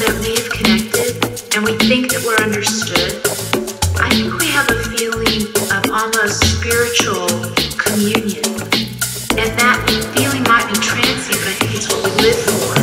that we have connected and we think that we're understood, I think we have a feeling of almost spiritual communion. And that feeling might be transient, but I think it's what we live for.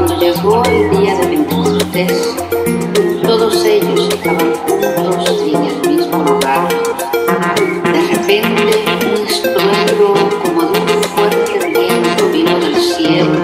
Cuando llegó el día de Pentecostés, todos ellos estaban juntos en el mismo lugar. De repente, un estruendo como de un fuerte viento vino del cielo.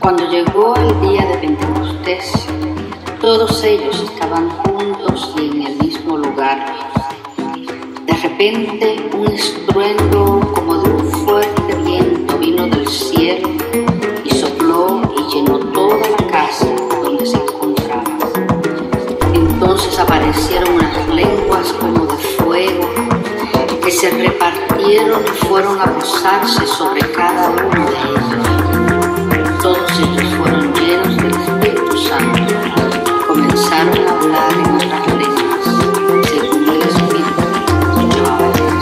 Cuando llegó el día de Pentecostés, todos ellos estaban juntos y en el mismo lugar. De repente, un estruendo como de un fuerte viento vino del cielo y sopló y llenó toda la casa donde se encontraban. Entonces aparecieron unas lenguas como de fuego que se repartieron y fueron a posarse sobre cada uno de ellos. Todos ellos fueron llenos del Espíritu Santo y comenzaron a hablar en otras lenguas, según el Espíritu que los llevaba a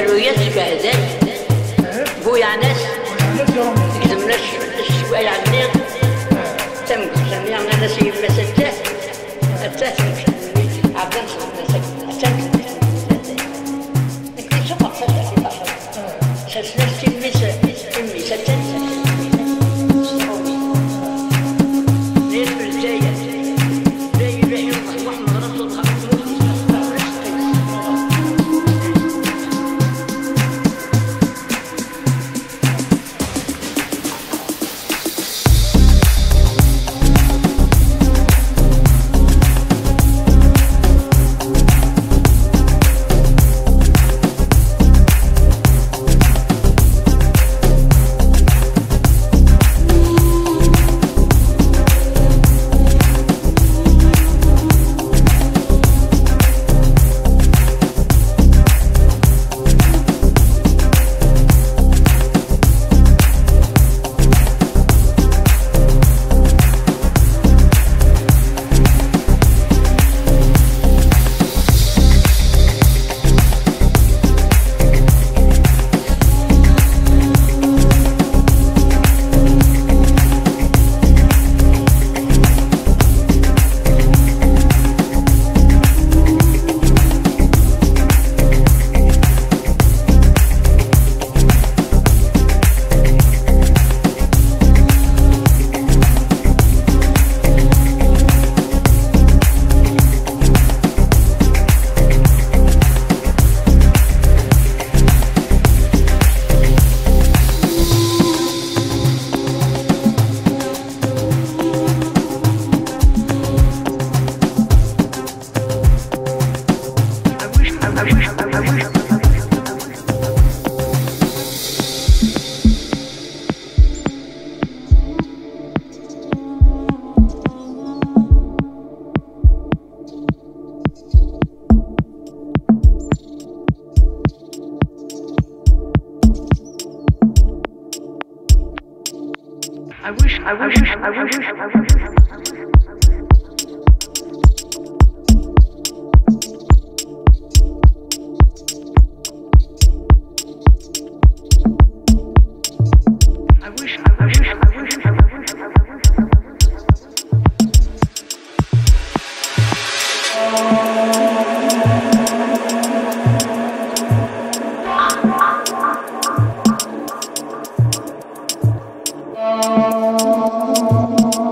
الشلويات الكهزات بويانات يزمنا الشوالع بنيط تمك سميعنا الناس يمسا التاكل عبدان صغير التاكل لكن شبق ساشا في بحر ساشناش تمسا تمسا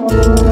تنسا